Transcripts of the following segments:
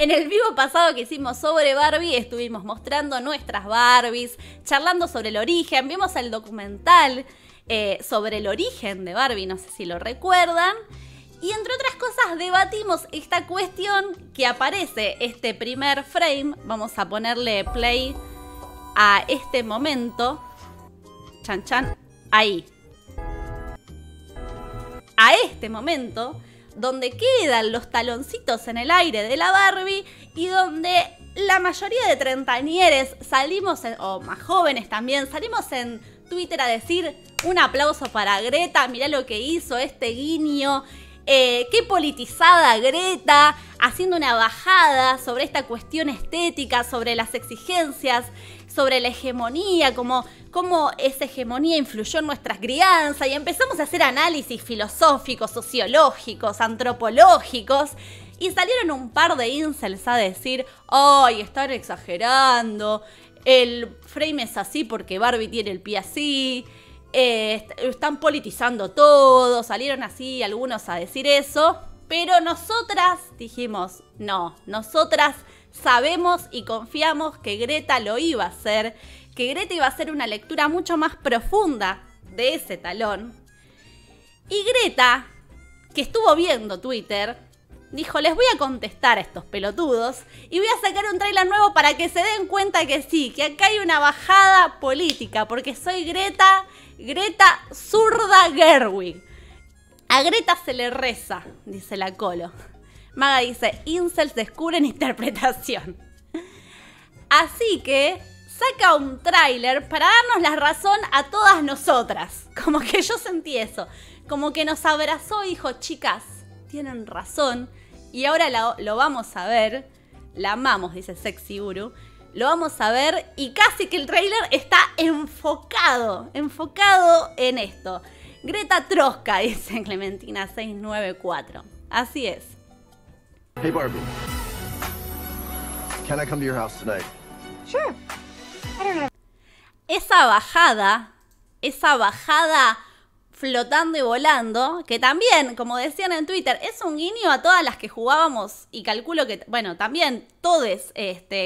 En el vivo pasado que hicimos sobre Barbie, estuvimos mostrando nuestras Barbies, charlando sobre el origen, vimos el documental sobre el origen de Barbie, no sé si lo recuerdan, y entre otras cosas debatimos esta cuestión que aparece este primer frame. Vamos a ponerle play a este momento. Chan chan, ahí. A este momento, donde quedan los taloncitos en el aire de la Barbie y donde la mayoría de treintañeres salimos, o más jóvenes también, salimos en Twitter a decir un aplauso para Greta, mirá lo que hizo, este guiño, qué politizada Greta, haciendo una bajada sobre esta cuestión estética, sobre las exigencias, sobre la hegemonía, cómo esa hegemonía influyó en nuestras crianzas, y empezamos a hacer análisis filosóficos, sociológicos, antropológicos, y salieron un par de incels a decir, ¡ay, están exagerando! El frame es así porque Barbie tiene el pie así, están politizando todo, salieron así algunos a decir eso, pero nosotras dijimos, no, nosotras sabemos y confiamos que Greta lo iba a hacer, que Greta iba a hacer una lectura mucho más profunda de ese talón. Y Greta, que estuvo viendo Twitter, dijo, les voy a contestar a estos pelotudos y voy a sacar un tráiler nuevo para que se den cuenta que sí, que acá hay una bajada política, porque soy Greta, Greta zurda Gerwig. A Greta se le reza, dice la Colo. Maga dice, incels descubren interpretación. Así que saca un tráiler para darnos la razón a todas nosotras. Como que yo sentí eso. Como que nos abrazó y dijo, chicas, tienen razón. Y ahora lo vamos a ver. La amamos, dice Sexy Uru. Lo vamos a ver y casi que el tráiler está enfocado en esto. Greta Trosca, dice Clementina 694. Así es. Hey Barbie, can I come to your house tonight? Sure. I don't know. Esa bajada flotando y volando, que también, como decían en Twitter, es un guiño a todas las que jugábamos y calculo que, bueno, también todes,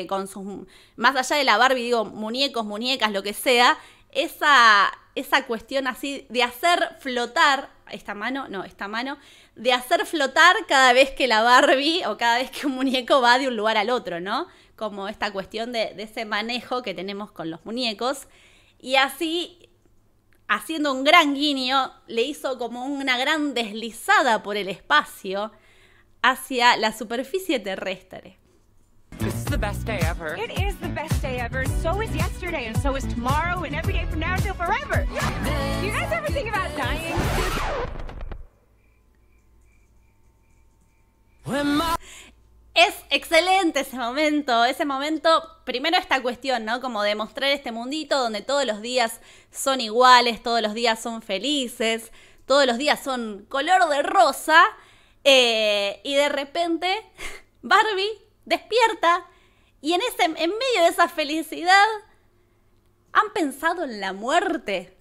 con sus, más allá de la Barbie, digo, muñecos, muñecas, lo que sea, esa cuestión así de hacer flotar, esta mano, de hacer flotar cada vez que la Barbie o cada vez que un muñeco va de un lugar al otro, ¿no? Como esta cuestión de ese manejo que tenemos con los muñecos. Y así, haciendo un gran guiño, le hizo como una gran deslizada por el espacio hacia la superficie terrestre. This is the best day ever. It is the best day ever. And so is yesterday, and so is tomorrow, and every day from now until forever. Do you guys ever think about dying? Es excelente ese momento, primero esta cuestión, ¿no? Como de mostrar este mundito donde todos los días son iguales, todos los días son felices, todos los días son color de rosa, y de repente Barbie despierta y en medio de esa felicidad han pensado en la muerte.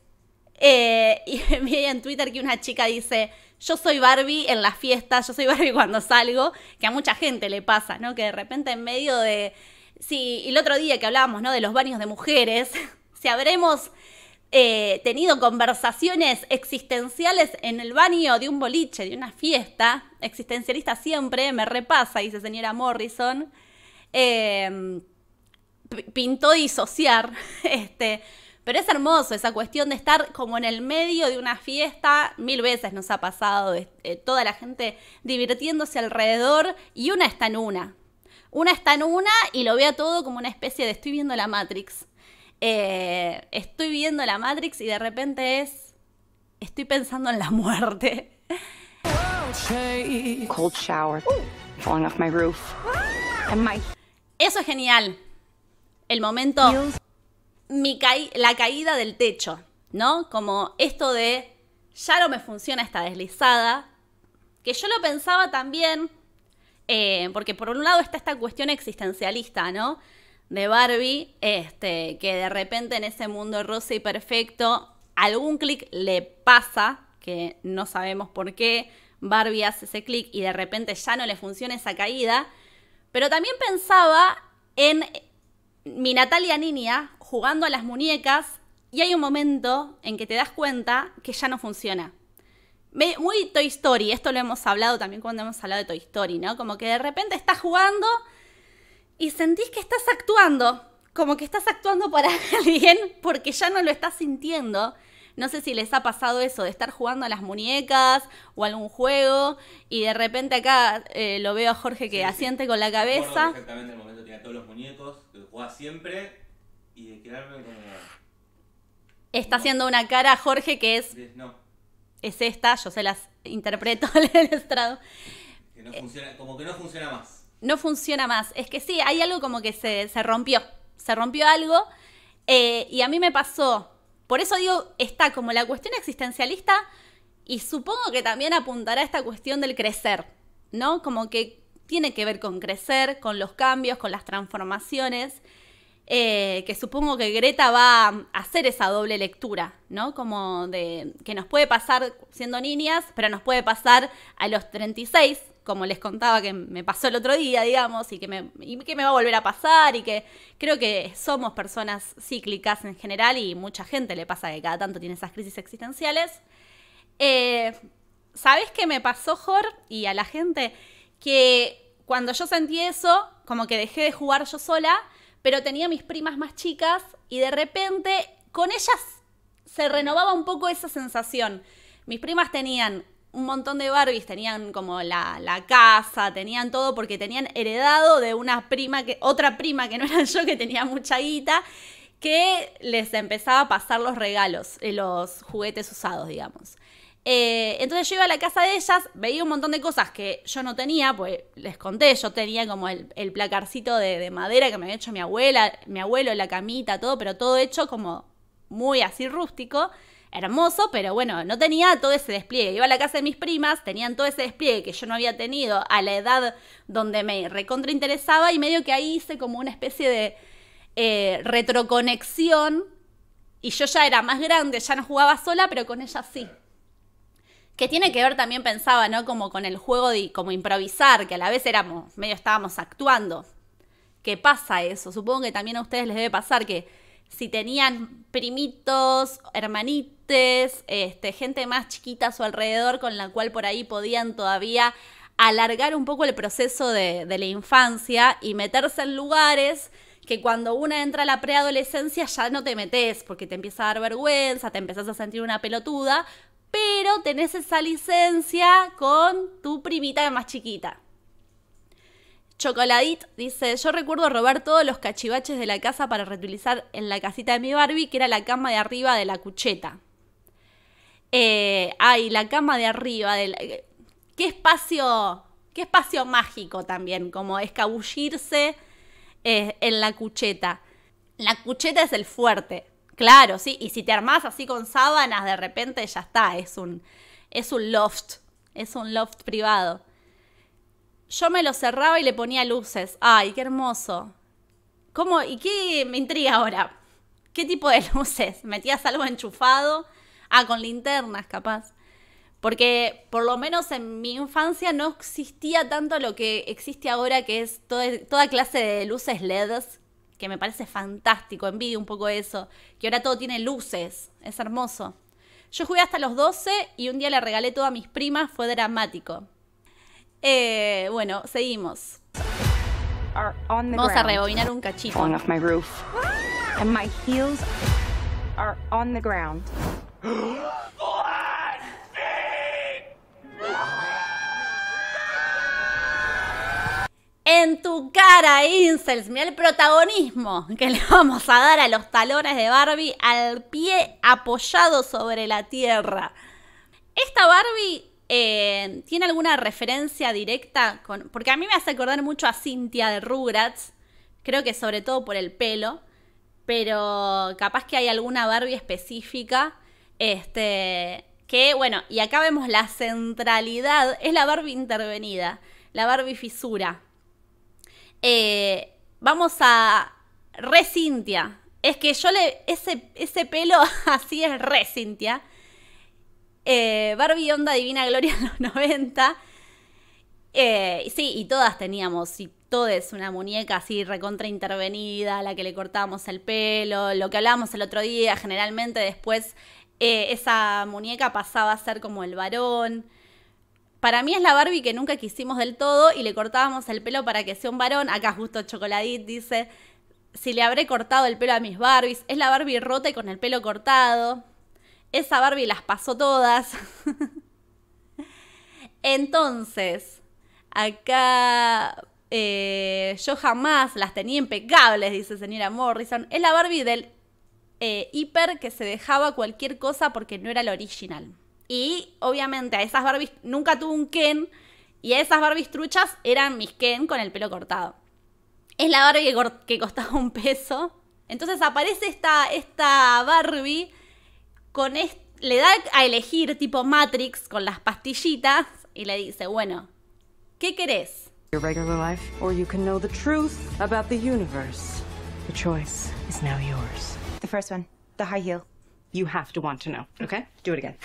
Y vi en Twitter que una chica dice, yo soy Barbie en las fiestas, yo soy Barbie cuando salgo, que a mucha gente le pasa, ¿no? Que de repente en medio de... Sí, y el otro día que hablábamos, ¿no? De los baños de mujeres, si habremos tenido conversaciones existenciales en el baño de un boliche, de una fiesta, existencialista siempre, me repasa, dice señora Morrison, pintó disociar, pero es hermoso esa cuestión de estar como en el medio de una fiesta. Mil veces nos ha pasado, toda la gente divirtiéndose alrededor y una está en una. Una está en una y lo vea todo como una especie de estoy viendo la Matrix. Estoy viendo la Matrix y de repente estoy pensando en la muerte. Cold shower. Falling off my roof. Eso es genial. El momento... la caída del techo, ¿no? Como esto de ya no me funciona esta deslizada, que yo lo pensaba también, porque por un lado está esta cuestión existencialista, ¿no? De Barbie, que de repente en ese mundo rosa y perfecto, algún clic le pasa, que no sabemos por qué Barbie hace ese clic y de repente ya no le funciona esa caída, Pero también pensaba en mi Natalia niña jugando a las muñecas y hay un momento en que te das cuenta que ya no funciona. Muy Toy Story, esto lo hemos hablado también cuando hemos hablado de Toy Story, ¿no? Como que de repente estás jugando y sentís que estás actuando, como que estás actuando para alguien porque ya no lo estás sintiendo. No sé si les ha pasado eso de estar jugando a las muñecas o algún juego y de repente acá lo veo a Jorge que sí, asiente con la cabeza. Exactamente, el momento tenía todos los muñecos, que jugaba siempre y de quedarme con... Está haciendo una cara Jorge que es... No. Es esta, yo se las interpreto en el estrado. Que no funciona, como que no funciona más. No funciona más. Es que sí, hay algo como que se rompió. Se rompió algo. Y a mí me pasó. Por eso digo, está como la cuestión existencialista. Y supongo que también apuntará a esta cuestión del crecer, ¿no? Como que tiene que ver con crecer, con los cambios, con las transformaciones. Que supongo que Greta va a hacer esa doble lectura, ¿no? Como de que nos puede pasar siendo niñas, pero nos puede pasar a los 36, como les contaba que me pasó el otro día, digamos, y que me va a volver a pasar, y que creo que somos personas cíclicas en general, y mucha gente le pasa que cada tanto tiene esas crisis existenciales. ¿Sabés qué me pasó, Jor, y a la gente? Que cuando yo sentí eso, como que dejé de jugar yo sola, pero tenía mis primas más chicas y de repente con ellas se renovaba un poco esa sensación. Mis primas tenían un montón de Barbies, tenían como la casa, tenían todo porque tenían heredado de una prima, otra prima que no era yo, que tenía mucha guita, que les empezaba a pasar los regalos, los juguetes usados, digamos. Entonces yo iba a la casa de ellas, veía un montón de cosas que yo no tenía, pues les conté, yo tenía como el placarcito de madera que me había hecho mi abuela, mi abuelo, la camita, todo, pero todo hecho como muy así rústico, hermoso, pero bueno, no tenía todo ese despliegue. Iba a la casa de mis primas, tenían todo ese despliegue que yo no había tenido a la edad donde me recontrainteresaba y medio que ahí hice como una especie de retroconexión y yo ya era más grande, ya no jugaba sola, pero con ellas sí. Que tiene que ver también, pensaba, ¿no? Como con el juego de como improvisar, que a la vez éramos, medio estábamos actuando. ¿Qué pasa eso? Supongo que también a ustedes les debe pasar que si tenían primitos, hermanites, gente más chiquita a su alrededor con la cual por ahí podían todavía alargar un poco el proceso de la infancia y meterse en lugares que cuando una entra a la preadolescencia ya no te metes porque te empieza a dar vergüenza, te empezás a sentir una pelotuda, pero tenés esa licencia con tu primita más chiquita. Chocoladit dice, yo recuerdo robar todos los cachivaches de la casa para reutilizar en la casita de mi Barbie, que era la cama de arriba de la cucheta. La cama de arriba. Qué espacio mágico también, como escabullirse en la cucheta. La cucheta es el fuerte. Claro, sí, y si te armás así con sábanas, de repente ya está, es un loft privado. Yo me lo cerraba y le ponía luces. Ay, qué hermoso. ¿Cómo? ¿Y qué me intriga ahora? ¿Qué tipo de luces? ¿Metías algo enchufado? Ah, con linternas, capaz. Porque por lo menos en mi infancia no existía tanto lo que existe ahora, que es toda clase de luces LEDs, que me parece fantástico, envidio un poco eso, que ahora todo tiene luces, es hermoso. Yo jugué hasta los 12 y un día le regalé todo a mis primas, fue dramático. Bueno, seguimos. Vamos a rebobinar un cachito. En tu cara, incels, mirá el protagonismo que le vamos a dar a los talones de Barbie al pie apoyado sobre la tierra. Esta Barbie tiene alguna referencia directa con... Porque a mí me hace acordar mucho a Cynthia de Rugrats, creo que sobre todo por el pelo, pero capaz que hay alguna Barbie específica, que, bueno, y acá vemos la centralidad, es la Barbie intervenida, la Barbie fisura. Vamos a re Cynthia. Es que yo ese pelo así es re Cynthia. Barbie onda divina gloria en los 90. Sí, y todas teníamos, y todes una muñeca así recontra intervenida, la que le cortábamos el pelo, lo que hablábamos el otro día, generalmente después esa muñeca pasaba a ser como el varón. Para mí es la Barbie que nunca quisimos del todo y le cortábamos el pelo para que sea un varón. Acá justo Chocoladit dice, si le habré cortado el pelo a mis Barbies. Es la Barbie rota y con el pelo cortado. Esa Barbie las pasó todas. Entonces, acá yo jamás las tenía impecables, dice señora Morrison. Es la Barbie del hiper que se dejaba cualquier cosa porque no era la original. Y obviamente a esas Barbies nunca tuvo un Ken. Y a esas Barbies truchas eran mis Ken con el pelo cortado. Es la Barbie que costaba un peso. Entonces aparece esta Barbie con le da a elegir tipo Matrix con las pastillitas. Y le dice, bueno, ¿qué querés? Your regular life, or you can know the truth about the universe. The choice is now yours. The first one, the high heel. You have to want to know, okay? Do it again.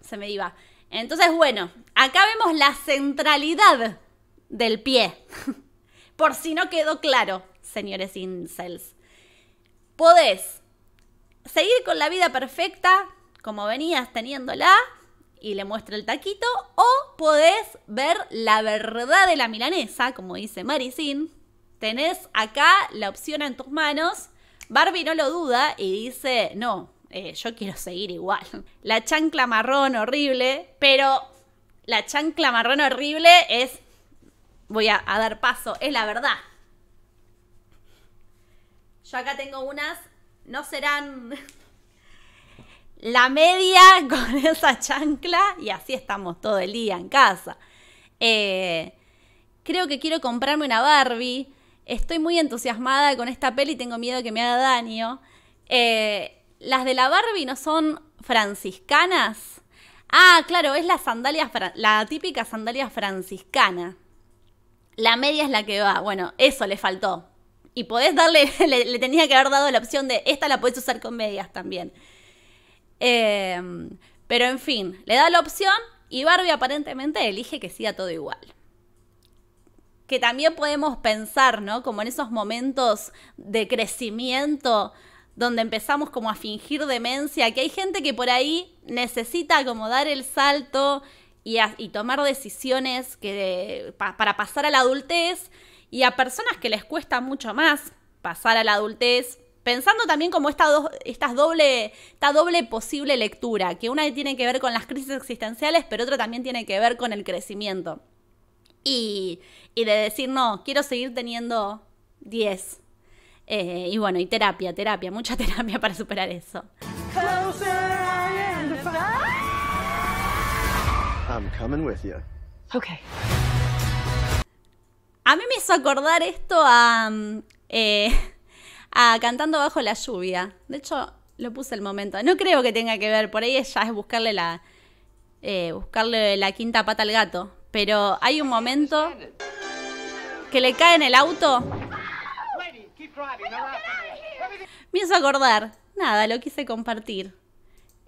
Se me iba. Entonces, bueno, acá vemos la centralidad del pie. Por si no quedó claro, señores incels. Podés seguir con la vida perfecta, como venías teniéndola, y le muestra el taquito, o podés ver la verdad de la milanesa, como dice Maricín. Tenés acá la opción en tus manos. Barbie no lo duda y dice, no, yo quiero seguir igual. La chancla marrón horrible, pero la chancla marrón horrible es, voy a dar paso, es la verdad. Yo acá tengo unas, no serán la media con esa chancla y así estamos todo el día en casa. Creo que quiero comprarme una Barbie. Estoy muy entusiasmada con esta peli y tengo miedo que me haga daño. ¿Las de la Barbie no son franciscanas? Ah, claro, es la típica sandalia franciscana. La media es la que va. Bueno, eso le faltó. Y podés darle, le tenía que haber dado la opción de esta la podés usar con medias también. Pero en fin, le da la opción y Barbie aparentemente elige que siga todo igual. Que también podemos pensar, ¿no? Como en esos momentos de crecimiento donde empezamos como a fingir demencia, que hay gente que por ahí necesita como dar el salto y tomar decisiones para pasar a la adultez, y a personas que les cuesta mucho más pasar a la adultez, pensando también como esta doble posible lectura, que una tiene que ver con las crisis existenciales, pero otra también tiene que ver con el crecimiento. Y de decir, no, quiero seguir teniendo 10. Y bueno, y terapia, mucha terapia para superar eso. I'm coming with you. Okay. A mí me hizo acordar esto a Cantando bajo la lluvia. De hecho, lo puse el momento. No creo que tenga que ver, por ahí ya es buscarle la quinta pata al gato. Pero hay un momento que le cae en el auto. Me hizo acordar. Nada, lo quise compartir.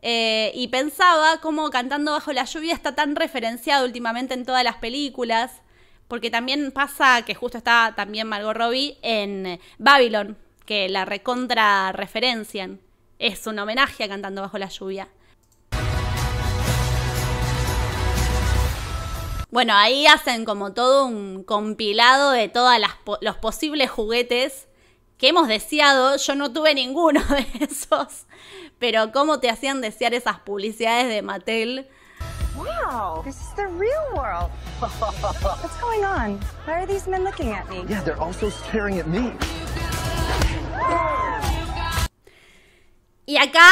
Y pensaba cómo Cantando bajo la lluvia está tan referenciado últimamente en todas las películas. Porque también pasa que justo está también Margot Robbie en Babylon, que la recontra referencian. Es un homenaje a Cantando bajo la lluvia. Bueno, ahí hacen como todo un compilado de todos los posibles juguetes que hemos deseado. Yo no tuve ninguno de esos, pero cómo te hacían desear esas publicidades de Mattel. Wow, this is the real world. What's going on? Why are these men looking at me? Yeah, they're also staring at me. Y acá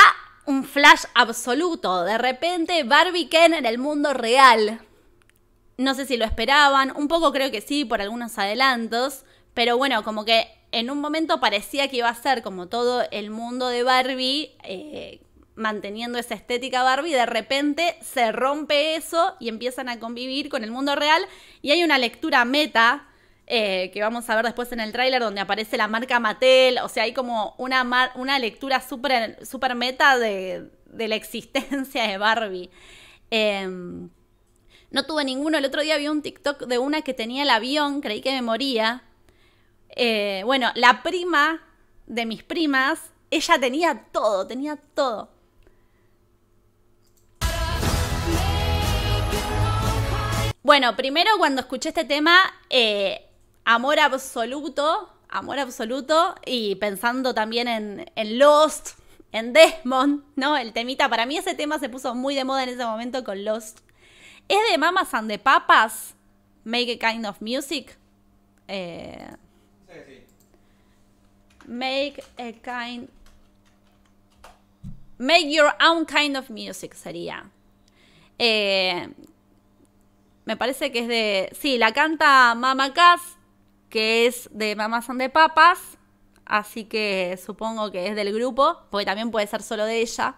un flash absoluto. De repente Barbie Ken en el mundo real. No sé si lo esperaban, un poco creo que sí, por algunos adelantos, pero bueno, como que en un momento parecía que iba a ser como todo el mundo de Barbie, manteniendo esa estética Barbie, de repente se rompe eso y empiezan a convivir con el mundo real, y hay una lectura meta, que vamos a ver después en el tráiler, donde aparece la marca Mattel, o sea, hay como una lectura súper súper meta de la existencia de Barbie. No tuve ninguno. El otro día vi un TikTok de una que tenía el avión. Creí que me moría. Bueno, la prima de mis primas, ella tenía todo, Bueno, primero cuando escuché este tema, amor absoluto, y pensando también en Lost, en Desmond, ¿no? El temita, para mí ese tema se puso muy de moda en ese momento con Lost. ¿Es de Mamas and the Papas? Make a Kind of Music. Sí. Make your own kind of music sería. Me parece que es de... Sí, la canta Mama Cass, que es de Mamas and the Papas. Así que supongo que es del grupo, porque también puede ser solo de ella.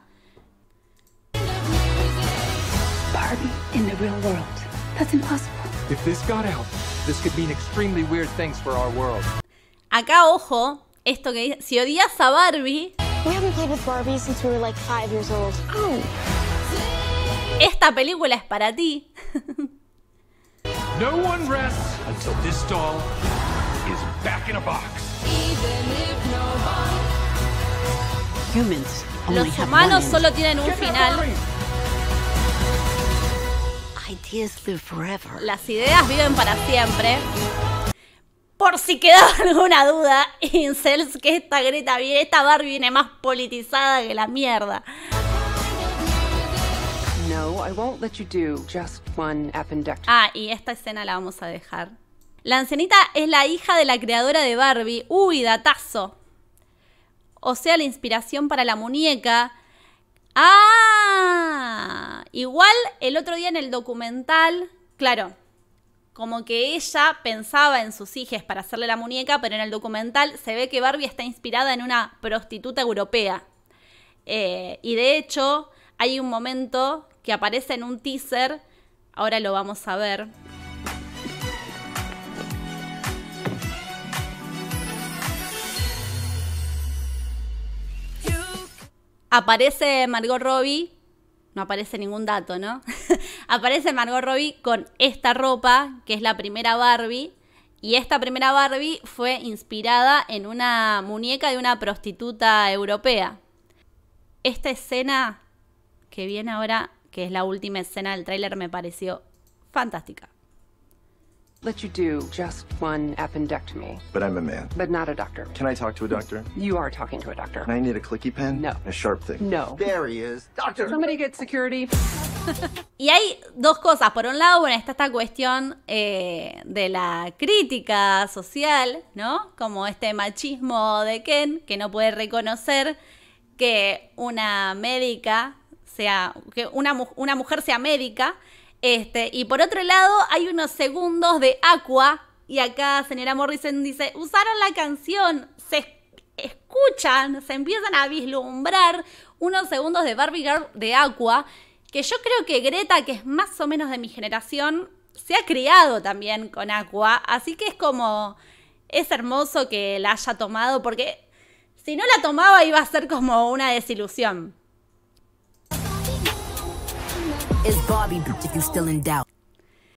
Barbie in the real world. That's impossible. If this got out, this could mean extremely weird things for our world. Acá, ojo, esto que dice, si odias a Barbie... We haven't played with Barbie since we were like 5 years old. Oh. Esta película es para ti. No one rests until this doll is back in a box. Humans only have one end. Los humanos solo tienen un final. Ideas live forever. Las ideas viven para siempre. Por si quedaba alguna duda, incels, que esta Greta viene, esta Barbie viene más politizada que la mierda. No, I won't let you do just one appendectomy. Ah, y esta escena la vamos a dejar. La ancianita es la hija de la creadora de Barbie. Uy, datazo. O sea, la inspiración para la muñeca. Ah, igual el otro día en el documental, claro, como que ella pensaba en sus hijas para hacerle la muñeca, pero en el documental se ve que Barbie está inspirada en una prostituta europea. Y de hecho, hay un momento que aparece en un teaser, ahora lo vamos a ver. Aparece Margot Robbie, no aparece ningún dato, ¿no? Aparece Margot Robbie con esta ropa, que es la primera Barbie, y esta primera Barbie fue inspirada en una muñeca de una prostituta europea. Esta escena que viene ahora, que es la última escena del tráiler, me pareció fantástica. Let you do just one appendectomy. But I'm a man. But not a doctor. Can I talk to a doctor? You are talking to a doctor. And I need a clicky pen? No. A sharp thing? No. There he is. Doctor! Somebody get security. Y hay dos cosas. Por un lado, bueno, está esta cuestión de la crítica social, ¿no? Como este machismo de Ken, que no puede reconocer que una médica sea... que una mujer sea médica. Y por otro lado, hay unos segundos de Aqua, y acá señora Morrison dice, usaron la canción, se escuchan, se empiezan a vislumbrar unos segundos de Barbie Girl de Aqua, que yo creo que Greta, que es más o menos de mi generación, se ha criado también con Aqua, así que es como, es hermoso que la haya tomado, porque si no la tomaba iba a ser como una desilusión. Is Barbie, if you still in doubt.